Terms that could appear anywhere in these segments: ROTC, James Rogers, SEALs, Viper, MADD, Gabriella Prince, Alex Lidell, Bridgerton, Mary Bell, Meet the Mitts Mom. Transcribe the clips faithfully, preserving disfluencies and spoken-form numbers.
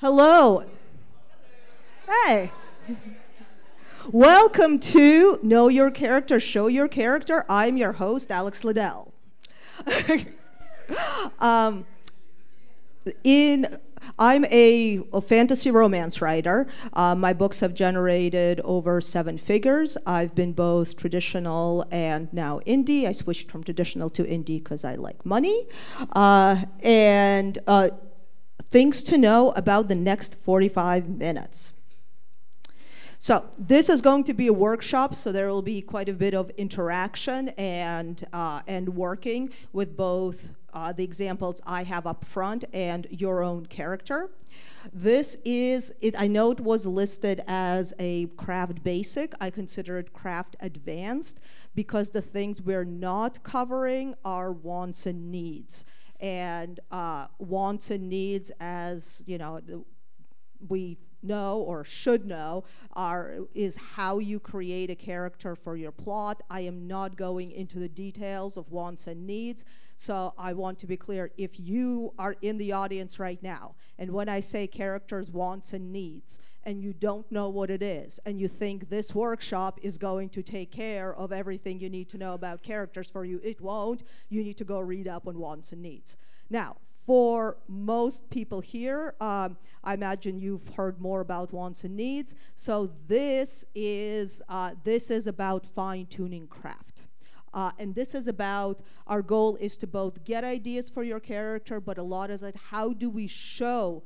Hello. Hey. Welcome to Know Your Character, Show Your Character. I'm your host, Alex Lidell. um, in, I'm a, a fantasy romance writer. Uh, my books have generated over seven figures. I've been both traditional and now indie. I switched from traditional to indie because I like money. Uh, and uh, things to know about the next forty-five minutes. So this is going to be a workshop, so there will be quite a bit of interaction and, uh, and working with both Uh, the examples I have up front and your own character. This is, it, I know it was listed as a craft basic. I consider it craft advanced because the things we're not covering are wants and needs. And uh, wants and needs, as you know, the, we know or should know, are, is how you create a character for your plot. I am not going into the details of wants and needs. So I want to be clear, if you are in the audience right now, and when I say characters, wants, and needs, and you don't know what it is, and you think this workshop is going to take care of everything you need to know about characters for you, it won't. You need to go read up on wants and needs. Now, for most people here, um, I imagine you've heard more about wants and needs. So this is, uh, this is about fine-tuning craft. Uh, and this is about, our goal is to both get ideas for your character, but a lot is that how do we show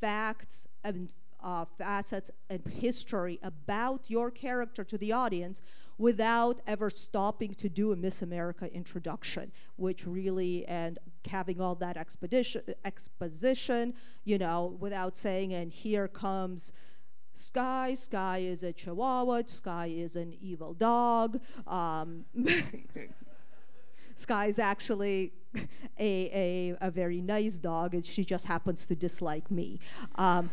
facts and uh, facets and history about your character to the audience without ever stopping to do a Miss America introduction, which really, and having all that expedition, exposition, you know, without saying, and here comes Sky, Sky is a Chihuahua, Sky is an evil dog, um, Sky is actually a, a, a very nice dog, and she just happens to dislike me. Um,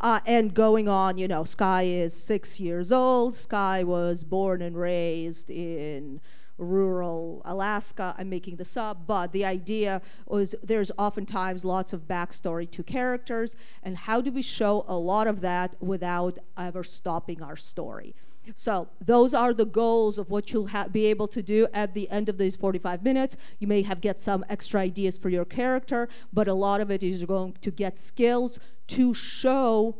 uh, and going on, you know, Sky is six years old, Sky was born and raised in rural Alaska. I'm making this up, but the idea was there's oftentimes lots of backstory to characters, and how do we show a lot of that without ever stopping our story? So those are the goals of what you'll be able to do at the end of these forty-five minutes. You may have get some extra ideas for your character, but a lot of it is going to get skills to show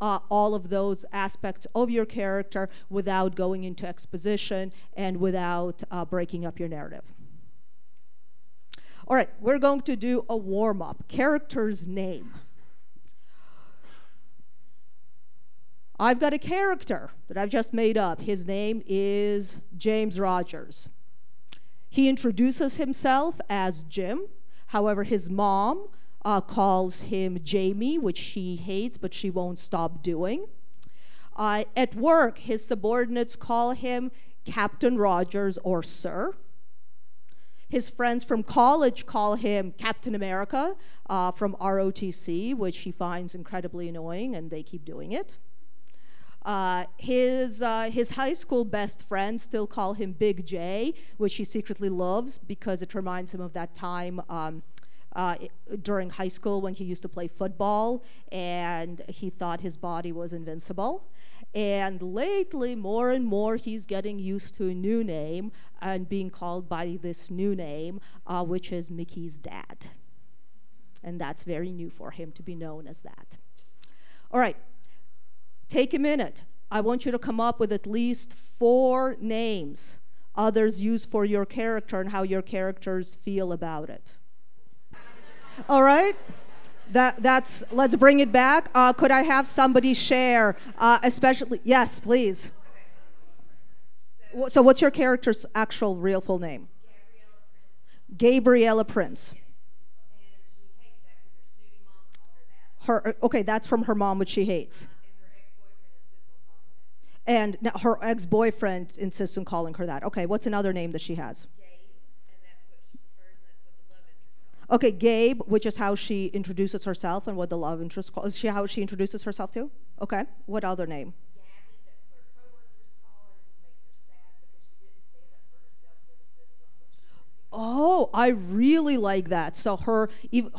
Uh, all of those aspects of your character without going into exposition and without uh, breaking up your narrative. All right, we're going to do a warm-up. Character's name. I've got a character that I've just made up. His name is James Rogers. He introduces himself as Jim. However, his mom Uh, calls him Jamie, which he hates, but she won't stop doing. Uh, at work, his subordinates call him Captain Rogers or Sir. His friends from college call him Captain America uh, from R O T C, which he finds incredibly annoying, and they keep doing it. Uh, his, uh, his high school best friends still call him Big J, which he secretly loves because it reminds him of that time um, Uh, during high school when he used to play football and he thought his body was invincible. And lately, more and more, he's getting used to a new name and being called by this new name, uh, which is Mickey's dad. And that's very new for him to be known as that. All right, take a minute. I want you to come up with at least four names others use for your character and how your characters feel about it. All right, that, that's, let's bring it back. Uh, could I have somebody share, uh, especially, yes, please. Okay. So, so what's your character's actual real full name? Gabriella Prince. Gabriella Prince. Yes. And she hates that because her snooty mom called her that. Her, okay, that's from her mom, which she hates. Uh, and her ex-boyfriend insists, ex insists on calling her that. Okay, what's another name that she has? Okay, Gabe, which is how she introduces herself and what the love interest calls she, how she introduces herself to. Okay, what other name? Gabby, that's what her coworkers call her, and it makes her sad because she didn't stand up for herself to insist on what she wanted to do. oh, I really like that. So her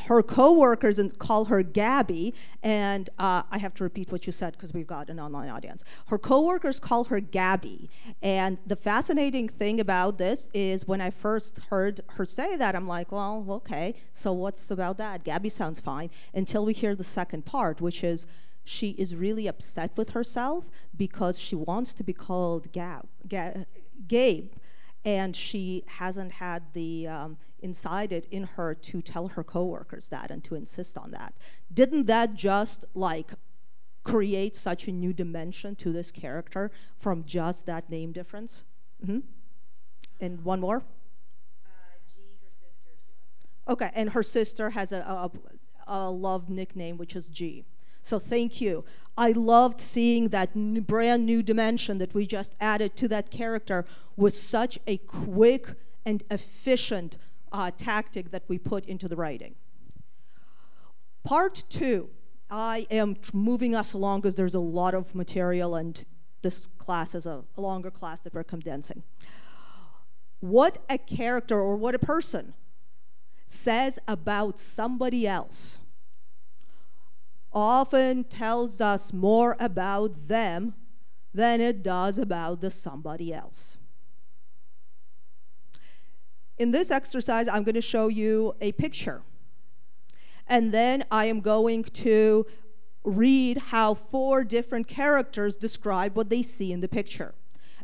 her coworkers and call her Gabby, and uh, I have to repeat what you said because we've got an online audience. Her coworkers call her Gabby, and the fascinating thing about this is when I first heard her say that, I'm like, well, okay, so what's about that? Gabby sounds fine, until we hear the second part, which is she is really upset with herself because she wants to be called Gab, Gab, Gabe, and she hasn't had the um, inside it in her to tell her coworkers that and to insist on that. Didn't that just like create such a new dimension to this character from just that name difference? Mm-hmm. And one more. Uh, G, her sister, she okay, and her sister has a, a, a loved nickname, which is G. So thank you. I loved seeing that n brand new dimension that we just added to that character was such a quick and efficient uh, tactic that we put into the writing. Part two, I am moving us along because there's a lot of material and this class is a, a longer class that we're condensing. What a character or what a person says about somebody else often tells us more about them than it does about the somebody else. In this exercise, I'm going to show you a picture. And then I am going to read how four different characters describe what they see in the picture.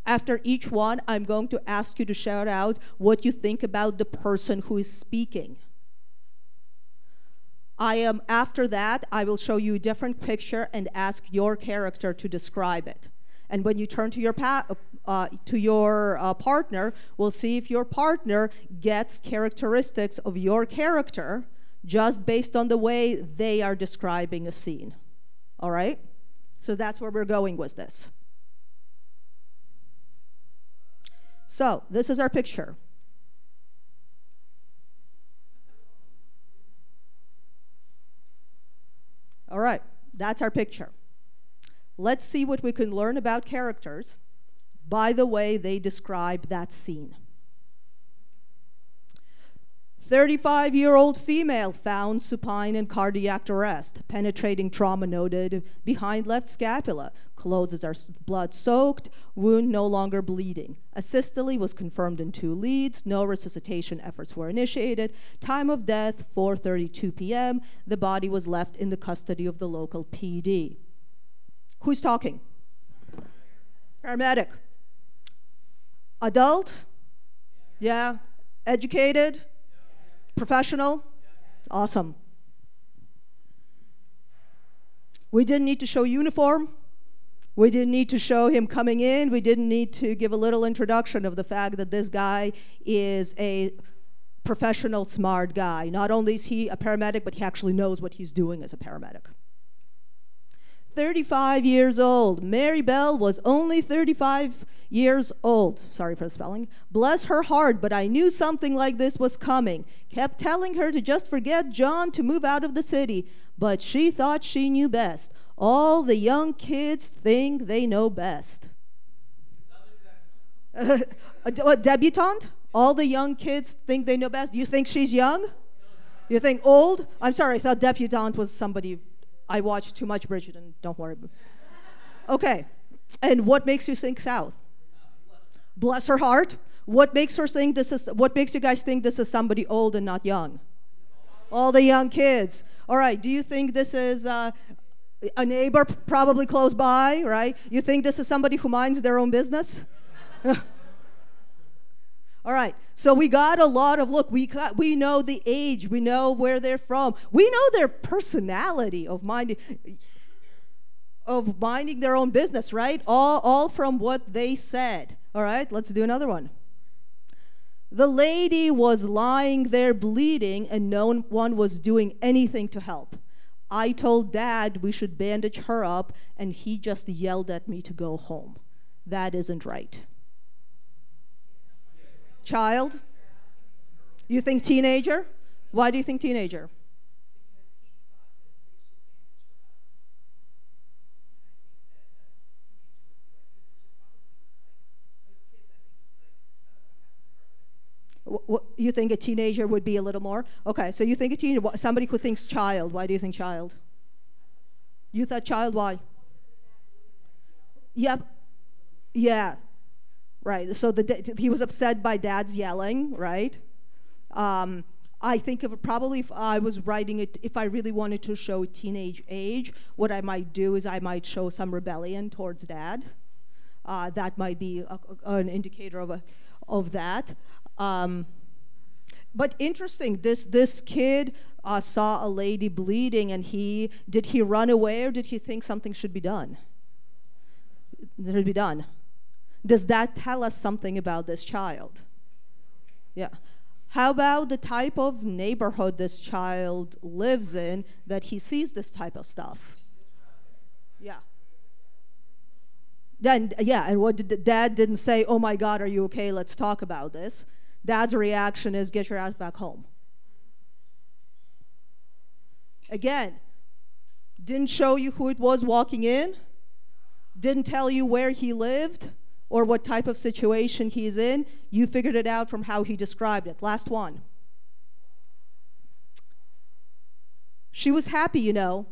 After each one, I'm going to ask you to shout out what you think about the person who is speaking. I am, after that, I will show you a different picture and ask your character to describe it. And when you turn to your, pa uh, to your uh, partner, we'll see if your partner gets characteristics of your character just based on the way they are describing a scene. All right? So that's where we're going with this. So this is our picture. All right, that's our picture. Let's see what we can learn about characters by the way they describe that scene. thirty-five-year-old female found supine in cardiac arrest. Penetrating trauma noted behind left scapula. Clothes are blood-soaked, wound no longer bleeding. A systole was confirmed in two leads. No resuscitation efforts were initiated. Time of death, four thirty-two p m The body was left in the custody of the local P D. Who's talking? Paramedic. Adult? Yeah. Educated? Professional? Awesome. We didn't need to show uniform. We didn't need to show him coming in. We didn't need to give a little introduction of the fact that this guy is a professional, smart guy. Not only is he a paramedic, but he actually knows what he's doing as a paramedic. thirty-five years old. Mary Bell was only thirty-five years old. Sorry for the spelling. Bless her heart, but I knew something like this was coming. Kept telling her to just forget John, to move out of the city, but she thought she knew best. All the young kids think they know best. A, a debutante? All the young kids think they know best? You think she's young? You think old? I'm sorry, I thought debutante was somebody. I watched too much Bridgerton, don't worry. Okay, and what makes you think South? Bless her heart. What makes her think this is, what makes you guys think this is somebody old and not young? All the young kids. All right, do you think this is uh, a neighbor probably close by, right? You think this is somebody who minds their own business? All right, so we got a lot of, look, we, got, we know the age, we know where they're from, we know their personality of minding, of minding their own business, right? All, all from what they said. All right, let's do another one. The lady was lying there bleeding and no one was doing anything to help. I told Dad we should bandage her up and he just yelled at me to go home. That isn't right. Child? You think teenager? Why do you think teenager? you think a teenager would be a little more? Okay, so you think a teenager, somebody who thinks child. Why do you think child? You thought child, why? Yep, yeah, right. So the, he was upset by dad's yelling, right? Um, I think if, probably if I was writing it, if I really wanted to show teenage age, what I might do is I might show some rebellion towards dad. Uh, that might be a, a, an indicator of, a, of that. Um, but interesting, this, this kid uh, saw a lady bleeding, and he, did he run away, or did he think something should be done? That it'd be done. Does that tell us something about this child? Yeah. How about the type of neighborhood this child lives in that he sees this type of stuff? Yeah. Then, yeah, and what did dad didn't say, oh my God, are you okay, let's talk about this. Dad's reaction is, get your ass back home. Again, didn't show you who it was walking in, didn't tell you where he lived or what type of situation he's in. You figured it out from how he described it. Last one. She was happy, you know.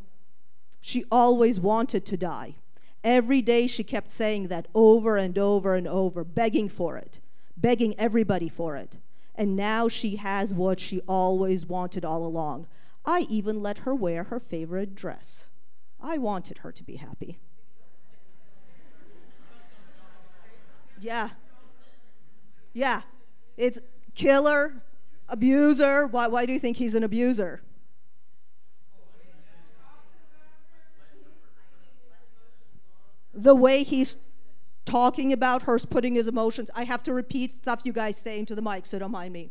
She always wanted to die. Every day she kept saying that over and over and over, begging for it, begging everybody for it. And now she has what she always wanted all along. I even let her wear her favorite dress. I wanted her to be happy. Yeah, yeah, it's killer, abuser. Why, why do you think he's an abuser? The way he's talking about her, putting his emotions. I have to repeat stuff you guys say into the mic, so don't mind me.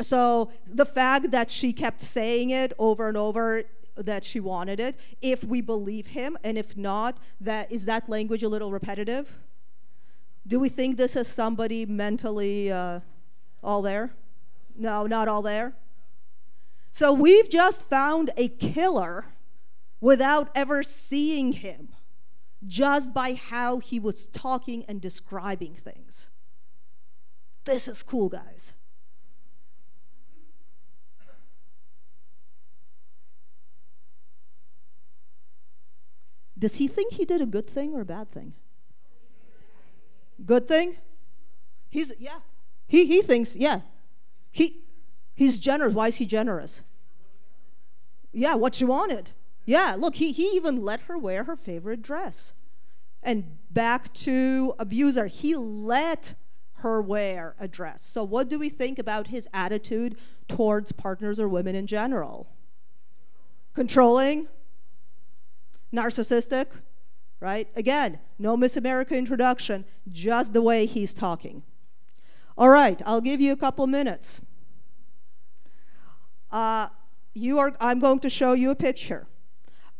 So the fact that she kept saying it over and over, that she wanted it, if we believe him, and if not, that is that language a little repetitive? Do we think this is somebody mentally uh, all there? No, not all there. So we've just found a killer without ever seeing him, just by how he was talking and describing things. This is cool, guys. Does he think he did a good thing or a bad thing? Good thing? He's, yeah. He, he thinks, yeah. He, he's generous. Why is he generous? Yeah, what she wanted. Yeah, look, he, he even let her wear her favorite dress. And back to abuser, he let her wear a dress. So what do we think about his attitude towards partners or women in general? Controlling? Narcissistic, right? Again, no Miss America introduction, just the way he's talking. All right, I'll give you a couple minutes. Uh, you are, I'm going to show you a picture.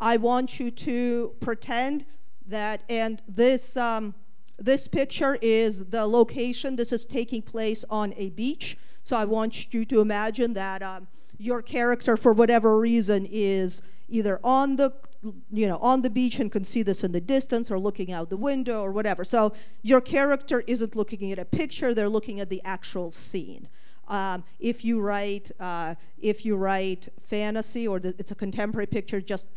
I want you to pretend that, and this, um, this picture is the location. This is taking place on a beach. So I want you to imagine that um, your character, for whatever reason, is either on the you know, on the beach and can see this in the distance, or looking out the window or whatever. So your character isn't looking at a picture, they're looking at the actual scene. Um, if you write, uh, if you write fantasy, or the, it's a contemporary picture, just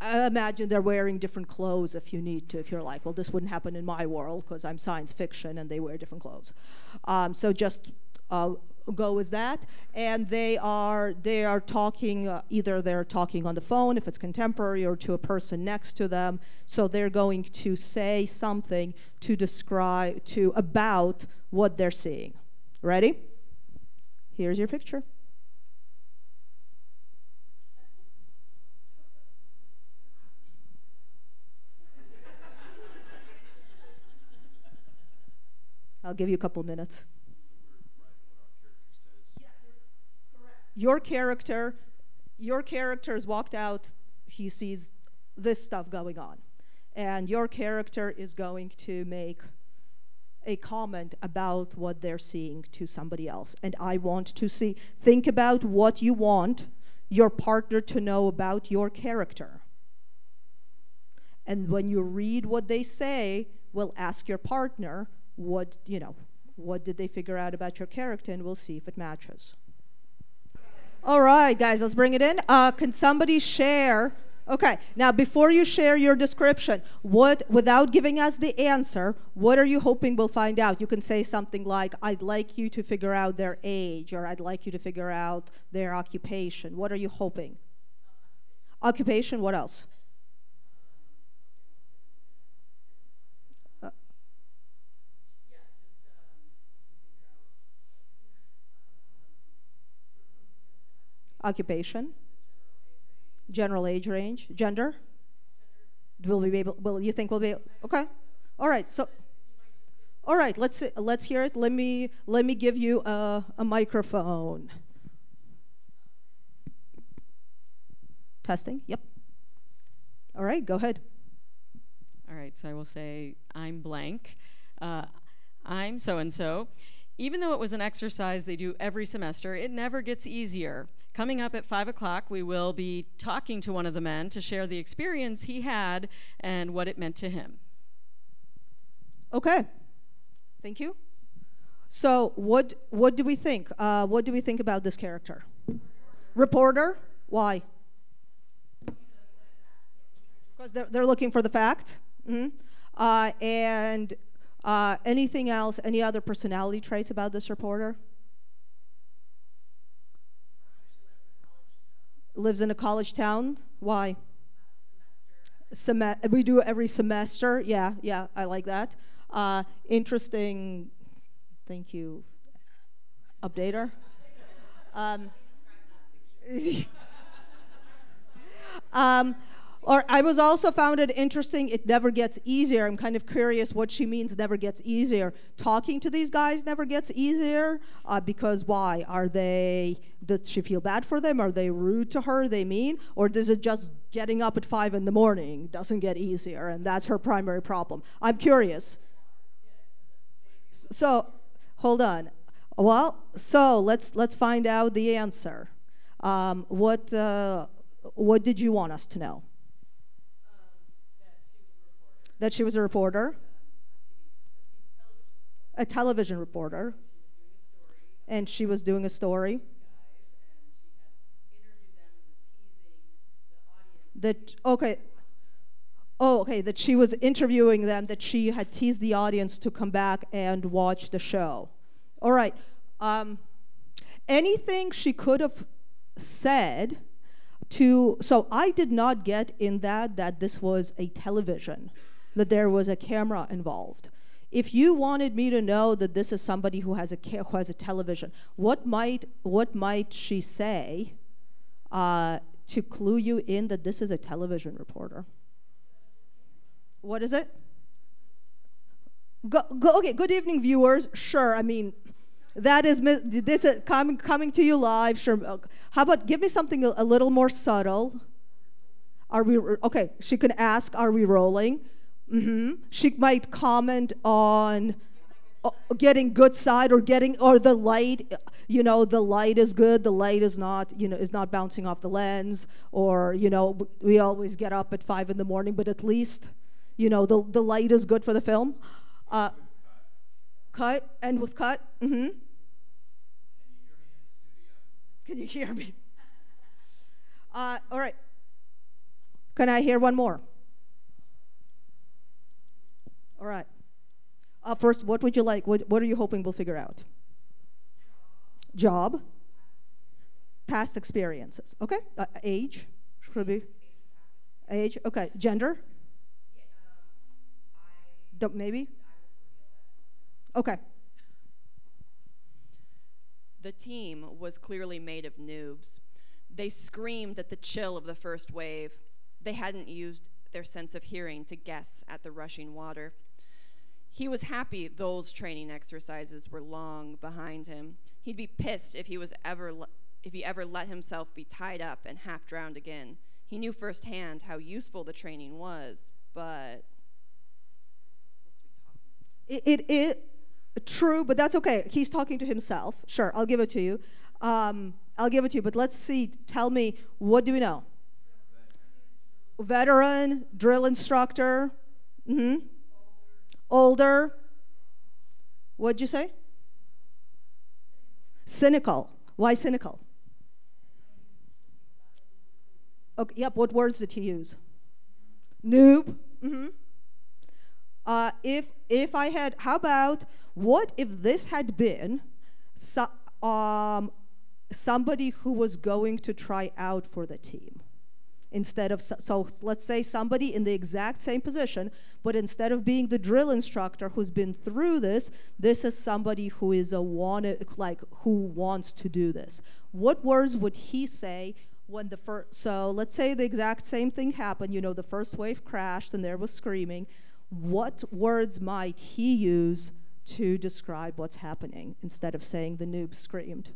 uh, imagine they're wearing different clothes if you need to, if you're like, well, this wouldn't happen in my world because I'm science fiction and they wear different clothes. Um, so just uh, go as that, and they are they are talking, uh, either they're talking on the phone if it's contemporary, or to a person next to them. So they're going to say something to describe to about what they're seeing. Ready? Here's your picture. I'll give you a couple minutes. Your character, your character's walked out, he sees this stuff going on. And your character is going to make a comment about what they're seeing to somebody else. And I want to see, think about what you want your partner to know about your character. And when you read what they say, we'll ask your partner, what, you know, what did they figure out about your character, and we'll see if it matches. All right, guys, let's bring it in. Uh, can somebody share? Okay, now before you share your description, what, without giving us the answer, what are you hoping we'll find out? You can say something like, I'd like you to figure out their age, or I'd like you to figure out their occupation. What are you hoping? Occupation, what else? Uh, occupation? General age range, gender? Will we be able? Will you think we'll be able, okay? All right. So, all right. Let's let's hear it. Let me let me give you a, a microphone. Testing. Yep. All right. Go ahead. All right. So I will say I'm blank. Uh, I'm so and so. Even though it was an exercise they do every semester, it never gets easier. Coming up at five o'clock, we will be talking to one of the men to share the experience he had and what it meant to him. Okay, thank you. So what, what do we think? Uh, what do we think about this character? Reporter, why? Because they're, they're looking for the facts. Mm-hmm. uh, and Uh, anything else, any other personality traits about this reporter? Lives in a college town. Why? Semester. We do every semester. Yeah, yeah, I like that. Uh, interesting, thank you, updater. Um, um, Or I was also found it interesting, it never gets easier. I'm kind of curious what she means never gets easier. Talking to these guys never gets easier, uh, because why? Are they, does she feel bad for them? Are they rude to her, are they mean? Or does it just getting up at five in the morning doesn't get easier, and that's her primary problem? I'm curious. So, hold on. Well, so let's, let's find out the answer. Um, what, uh, what did you want us to know? That she was a reporter, a television reporter, and she was doing a story. That, okay, oh, okay, that she was interviewing them, that she had teased the audience to come back and watch the show. All right, um, anything she could have said to, so I did not get in that, that this was a television, that there was a camera involved. If you wanted me to know that this is somebody who has a who has a television, what might what might she say uh, to clue you in that this is a television reporter? What is it? Go, go, okay. Good evening, viewers. Sure. I mean, that is this is coming coming to you live. Sure. How about give me something a, a little more subtle? Are we, okay, she can ask, are we rolling? Mm-hmm. She might comment on uh, getting good side or getting, or the light, you know, the light is good, the light is not, you know, is not bouncing off the lens, or, you know, we always get up at five in the morning, but at least, you know, the, the light is good for the film. Uh, cut, end with cut. Mm-hmm. Can you hear me in the studio? Can you hear me? Uh, all right. Can I hear one more? All right. Uh, first, what would you like? What, what are you hoping we'll figure out? Job. Past experiences. Okay. Uh, age. Should be. Age. Okay. Gender. Don't, maybe. Okay. The team was clearly made of noobs. They screamed at the chill of the first wave. They hadn't used their sense of hearing to guess at the rushing water. He was happy those training exercises were long behind him. He'd be pissed if he was ever if he ever let himself be tied up and half drowned again. He knew firsthand how useful the training was, but it it, it true, but that's okay. He's talking to himself. Sure, I'll give it to you. Um, I'll give it to you, but let's see. Tell me, what do we know? Veteran, drill instructor, mm-hmm. Older, What'd you say? Cynical. Why cynical? Okay, yep, what words did you use? Noob. Mm-hmm. Uh, if, if I had, how about, what if this had been so, um, somebody who was going to try out for the team? Instead of, so, so let's say somebody in the exact same position, but instead of being the drill instructor who's been through this, this is somebody who is a wanna, like, who wants to do this. What words would he say when the first, so let's say the exact same thing happened, you know, the first wave crashed and there was screaming. What words might he use to describe what's happening instead of saying the noob screamed?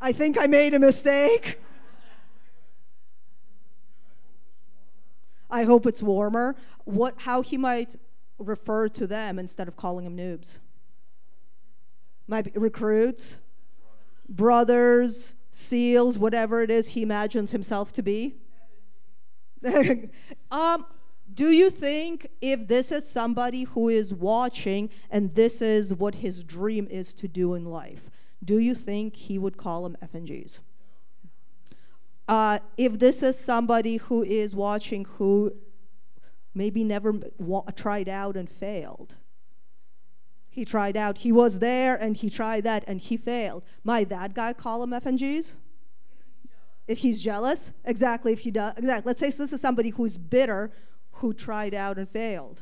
I think I made a mistake. I hope it's warmer. What, how he might refer to them instead of calling them noobs? Might be recruits, brothers, SEALs, whatever it is he imagines himself to be. um, do you think if this is somebody who is watching and this is what his dream is to do in life, do you think he would call them F N Gs? Uh, if this is somebody who is watching who maybe never wa tried out and failed, he tried out, he was there and he tried that and he failed, might that guy call them F N Gs? If he's jealous? Exactly, if he does, exactly. Let's say this is somebody who's bitter, who tried out and failed.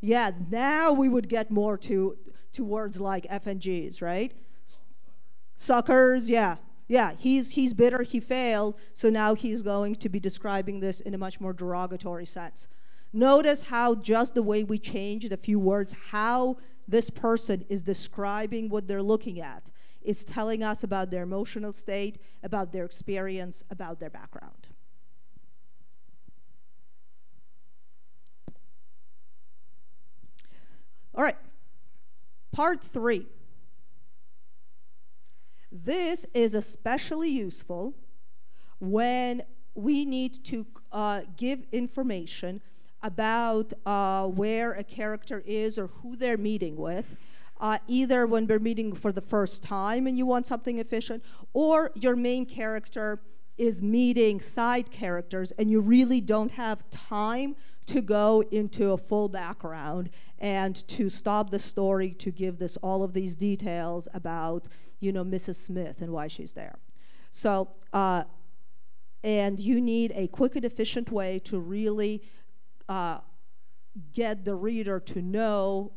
Yeah, now we would get more to, to words like F N Gs, right? Suckers, yeah, yeah, he's, he's bitter, he failed, so now he's going to be describing this in a much more derogatory sense. Notice how just the way we changed a few words, how this person is describing what they're looking at is telling us about their emotional state, about their experience, about their background. All right, part three. This is especially useful when we need to uh, give information about uh, where a character is or who they're meeting with, uh, either when we're meeting for the first time and you want something efficient, or your main character is meeting side characters and you really don't have time to go into a full background and to stop the story to give this all of these details about, you know, Missus Smith and why she's there. So, uh, and you need a quick and efficient way to really uh, get the reader to know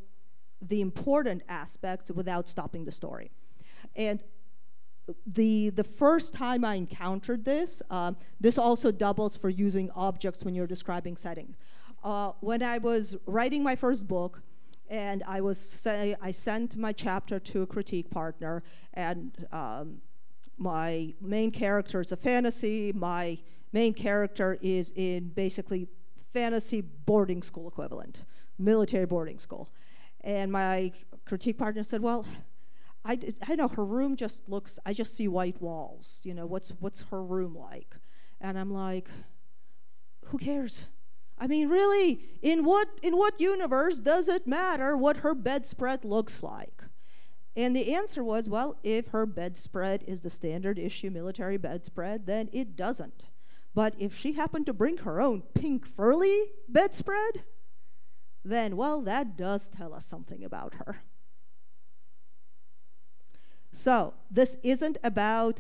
the important aspects without stopping the story. And The, the first time I encountered this, um, this also doubles for using objects when you're describing settings. Uh, when I was writing my first book, and I, was say, I sent my chapter to a critique partner, and um, my main character is a fantasy, my main character is in basically fantasy boarding school equivalent, military boarding school. And my critique partner said, well, I, I know her room just looks, I just see white walls, you know, what's, what's her room like? And I'm like, who cares? I mean, really, in what, in what universe does it matter what her bedspread looks like? And the answer was, well, if her bedspread is the standard issue military bedspread, then it doesn't. But if she happened to bring her own pink furly bedspread, then, well, that does tell us something about her. So this isn't about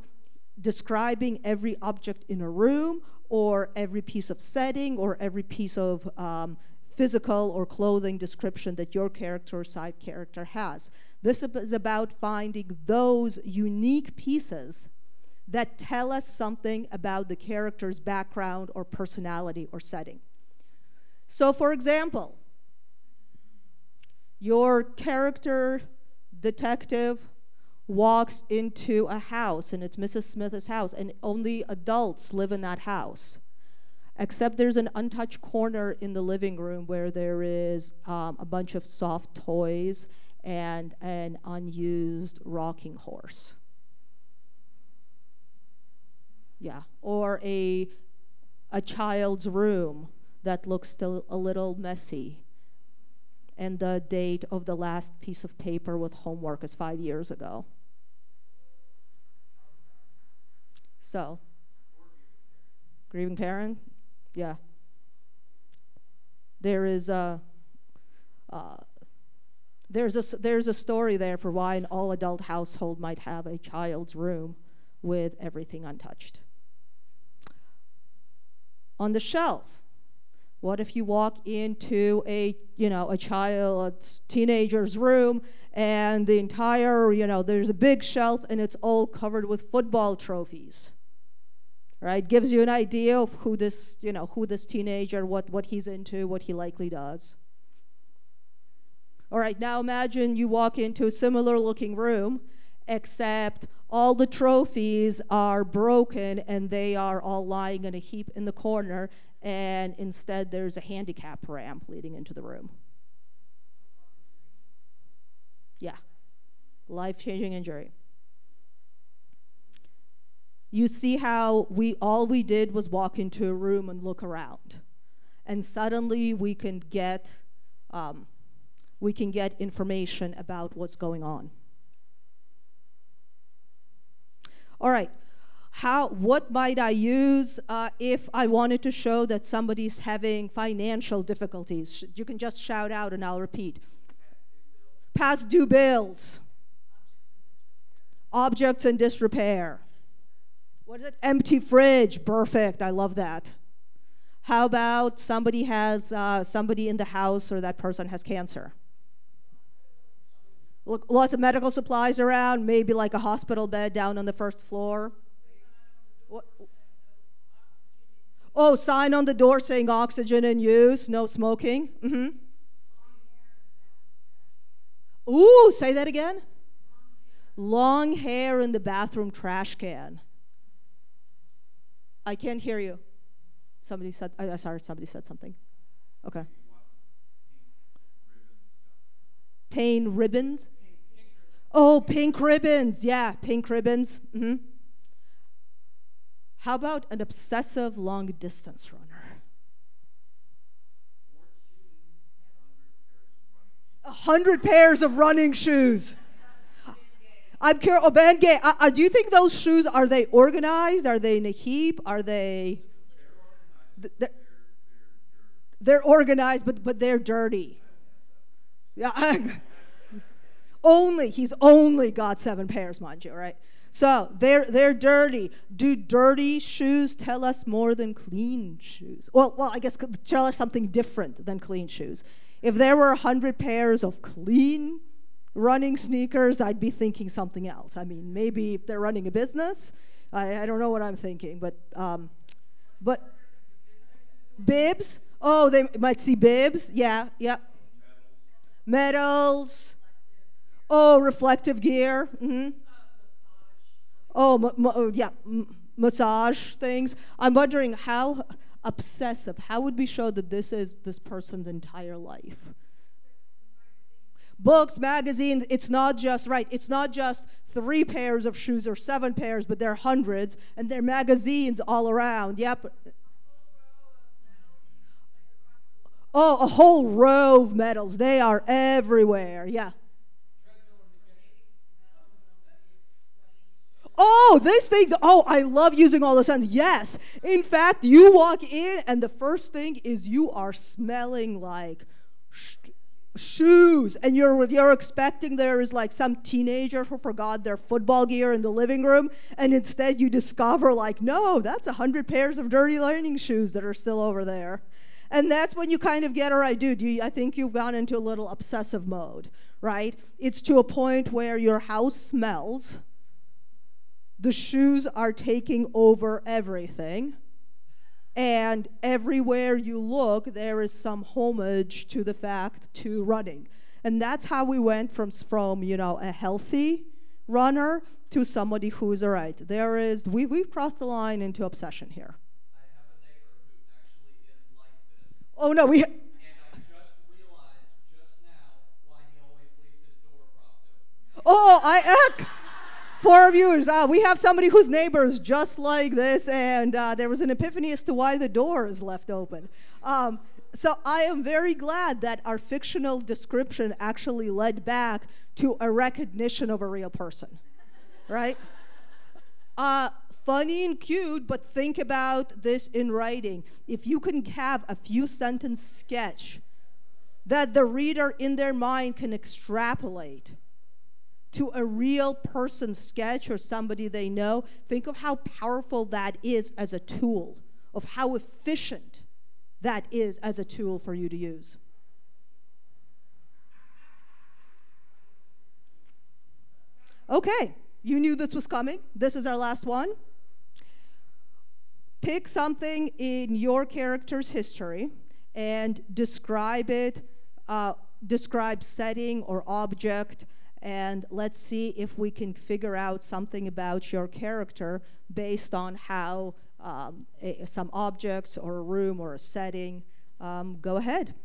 describing every object in a room or every piece of setting or every piece of um, physical or clothing description that your character or side character has. This is about finding those unique pieces that tell us something about the character's background or personality or setting. So for example, your character detective walks into a house, and it's Missus Smith's house, and only adults live in that house. Except there's an untouched corner in the living room where there is um, a bunch of soft toys and an unused rocking horse. Yeah, or a, a child's room that looks still a little messy. And the date of the last piece of paper with homework is five years ago. So, grieving parent, yeah. There is a, uh, there's a, there's a story there for why an all-adult household might have a child's room with everything untouched. On the shelf, what if you walk into a, you know, a child, a teenager's room, and the entire, you know, there's a big shelf and it's all covered with football trophies, right? Gives you an idea of who this, you know, who this teenager, what, what he's into, what he likely does. All right, now imagine you walk into a similar looking room, except all the trophies are broken and they are all lying in a heap in the corner, and instead there's a handicap ramp leading into the room. Yeah, life-changing injury. You see how we all we did was walk into a room and look around, and suddenly we can get um, we can get information about what's going on. All right, how? What might I use uh, if I wanted to show that somebody's having financial difficulties? You can just shout out, and I'll repeat. Past due bills, objects in disrepair. What is it? Empty fridge. Perfect. I love that. How about somebody has uh, somebody in the house, or that person has cancer? Look, lots of medical supplies around. Maybe like a hospital bed down on the first floor. What? Oh, sign on the door saying oxygen in use, no smoking. Mm-hmm. Ooh, say that again. Long hair in the bathroom trash can. I can't hear you. Somebody said, I, sorry, somebody said something. Okay. Pain ribbons? Oh, pink ribbons, yeah, pink ribbons. Mm-hmm. How about an obsessive long distance runner? A hundred pairs of running shoes. I'm curious, oh, Band Gay, uh, do you think those shoes, are they organized? Are they in a heap? Are they, they're, they're organized, but, but they're dirty. Yeah, I'm, only, he's only got seven pairs, mind you, right? So they're, they're dirty. Do dirty shoes tell us more than clean shoes? Well, well, I guess tell us something different than clean shoes. If there were a hundred pairs of clean running sneakers, I'd be thinking something else. I mean, maybe they're running a business. I, I don't know what I'm thinking, but, um, but bibs? Oh, they might see bibs. Yeah, yeah. Medals. Oh, reflective gear. Mm-hmm. Oh, ma ma yeah, M massage things. I'm wondering how obsessive, how would we show that this is this person's entire life? Books, magazines, it's not just, right, it's not just three pairs of shoes or seven pairs, but there are hundreds, and there are magazines all around, yep. Oh, a whole row of medals, they are everywhere, yeah. Oh, these things, oh, I love using all those sounds, yes. In fact, you walk in, and the first thing is you are smelling like sh shoes, and you're, you're expecting there is like some teenager who forgot their football gear in the living room, and instead you discover like, no, that's a hundred pairs of dirty running shoes that are still over there. And that's when you kind of get, all right, dude, you, I think you've gone into a little obsessive mode, right? It's to a point where your house smells, the shoes are taking over everything, and everywhere you look, there is some homage to the fact to running. And that's how we went from, from you know, a healthy runner to somebody who's, all right, there is, we, we've crossed the line into obsession here. I have a neighbor who actually is like this. Oh, no, we... And I just realized just now why he always leaves his door propped open. Oh, I... Uh, more of you. Uh, we have somebody whose neighbor is just like this, and uh, there was an epiphany as to why the door is left open. Um, so I am very glad that our fictional description actually led back to a recognition of a real person, right? Uh, funny and cute, but think about this in writing. If you can have a few sentence sketch that the reader in their mind can extrapolate to a real person sketch or somebody they know, think of how powerful that is as a tool, of how efficient that is as a tool for you to use. Okay, you knew this was coming. This is our last one. Pick something in your character's history and describe it, uh, describe setting or object, and let's see if we can figure out something about your character based on how um, a, some objects or a room or a setting. Um, go ahead.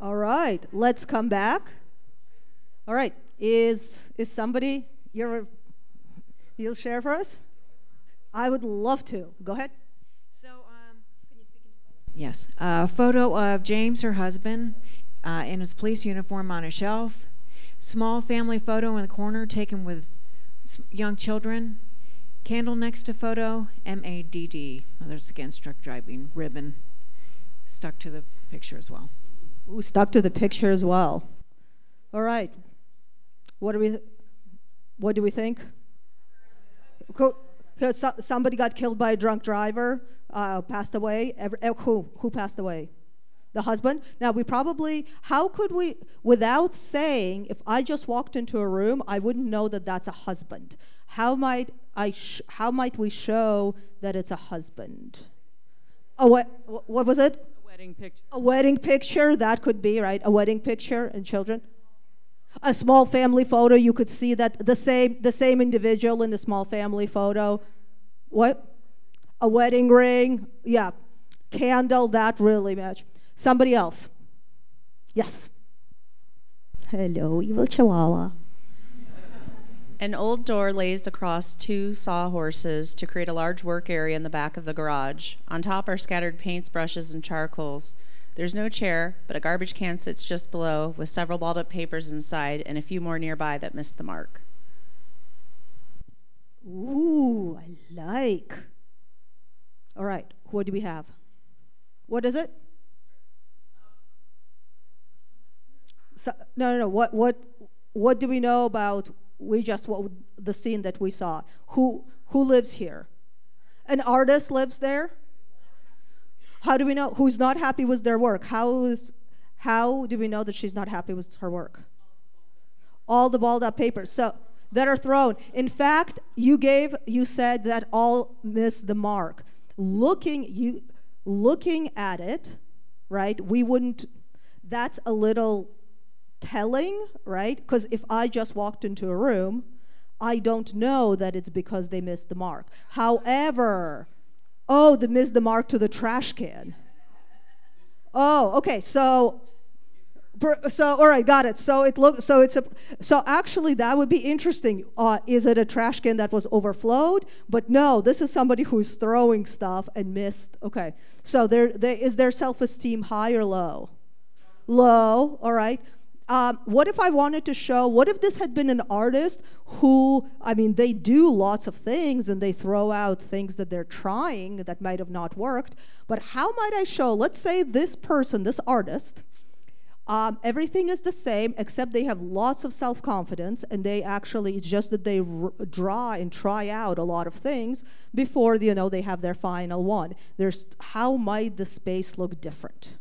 All right, let's come back. All right, is, is somebody, you're, you'll share for us? I would love to, go ahead. So, um, can you speak into that? Yes, a uh, photo of James, her husband, uh, in his police uniform on a shelf. Small family photo in the corner taken with young children. Candle next to photo, M A D D. Well, there's again drunk driving ribbon stuck to the picture as well. Ooh, stuck to the picture as well. All right. What do we, what do we think? Somebody got killed by a drunk driver, uh, passed away. Every, who, who passed away? The husband. Now we probably, how could we, without saying, if I just walked into a room, I wouldn't know that that's a husband. How might I, sh how might we show that it's a husband? Oh, what, what was it? A wedding picture. A wedding picture, that could be, right? A wedding picture and children. A small family photo, you could see that the same, the same individual in the small family photo. What? A wedding ring, yeah. Candle, that really matched. Somebody else. Yes. Hello, evil chihuahua. An old door lays across two sawhorses to create a large work area in the back of the garage. On top are scattered paints, brushes, and charcoals. There's no chair, but a garbage can sits just below with several balled up papers inside and a few more nearby that missed the mark. Ooh, I like. All right, what do we have? What is it? So, no, no, no. What, what, what do we know about? We just what the scene that we saw. Who, who lives here? An artist lives there. How do we know who's not happy with their work? How is, how do we know that she's not happy with her work? All the balled up papers so that are thrown. In fact, you gave, you said that all missed the mark. Looking, you, looking at it, right? We wouldn't. That's a little telling, right? Because if I just walked into a room, I don't know that it's because they missed the mark. However, oh, they missed the mark to the trash can. Oh, okay, so, so all right, got it. So it look, so it's a, so actually that would be interesting. Uh, is it a trash can that was overflowed? But no, this is somebody who's throwing stuff and missed. Okay, so there, there is their self-esteem high or low? Low, all right. Um, what if I wanted to show, what if this had been an artist who, I mean, they do lots of things and they throw out things that they're trying that might have not worked, but how might I show, let's say this person, this artist, um, everything is the same except they have lots of self-confidence and they actually, it's just that they r draw and try out a lot of things before, you know, they have their final one. There's, how might the space look different?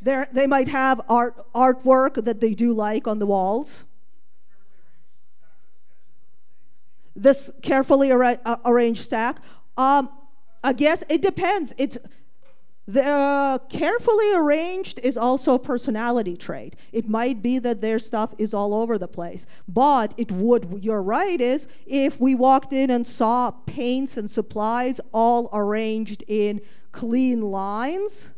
They're, they might have art, artwork that they do like on the walls. This carefully arra uh, arranged stack. Um, I guess it depends. It's the uh, carefully arranged is also a personality trait. It might be that their stuff is all over the place, but it would, you're right, is if we walked in and saw paints and supplies all arranged in clean lines,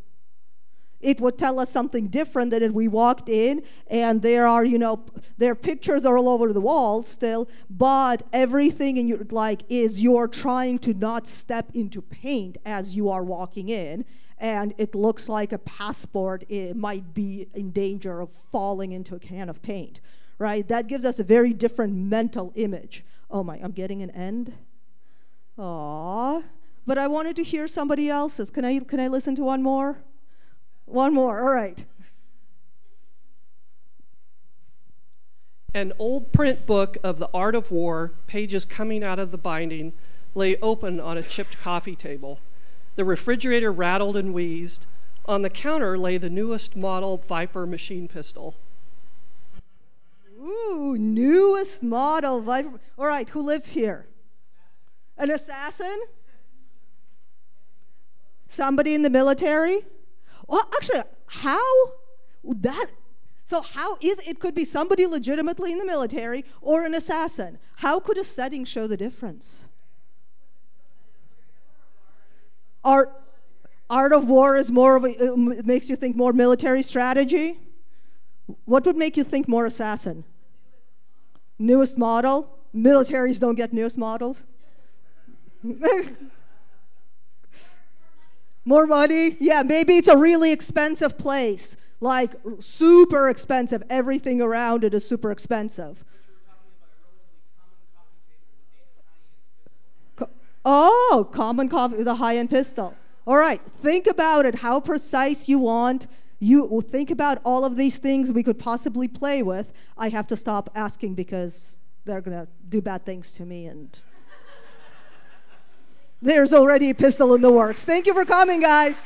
it would tell us something different than if we walked in and there are, you know, their pictures are all over the wall still, but everything in your, like, is you're trying to not step into paint as you are walking in, and it looks like a passport, it might be in danger of falling into a can of paint, right? That gives us a very different mental image. Oh my, I'm getting an end? Aww. But I wanted to hear somebody else's. Can I, can I listen to one more? One more, all right. An old print book of The Art of War, pages coming out of the binding, lay open on a chipped coffee table. The refrigerator rattled and wheezed. On the counter lay the newest model Viper machine pistol. Ooh, newest model Viper. All right, who lives here? An assassin? Somebody in the military? Well, actually, how that, so how is, it could be somebody legitimately in the military or an assassin. How could a setting show the difference? Art, art of war is more of a, it makes you think more military strategy. What would make you think more assassin? Newest model? Militaries don't get newest models. More money? Yeah, maybe it's a really expensive place, like super expensive. Everything around it is super expensive. Co oh, common coffee with a high-end pistol. All right, think about it, how precise you want. You think about all of these things we could possibly play with. I have to stop asking because they're gonna do bad things to me and there's already a pistol in the works. Thank you for coming, guys.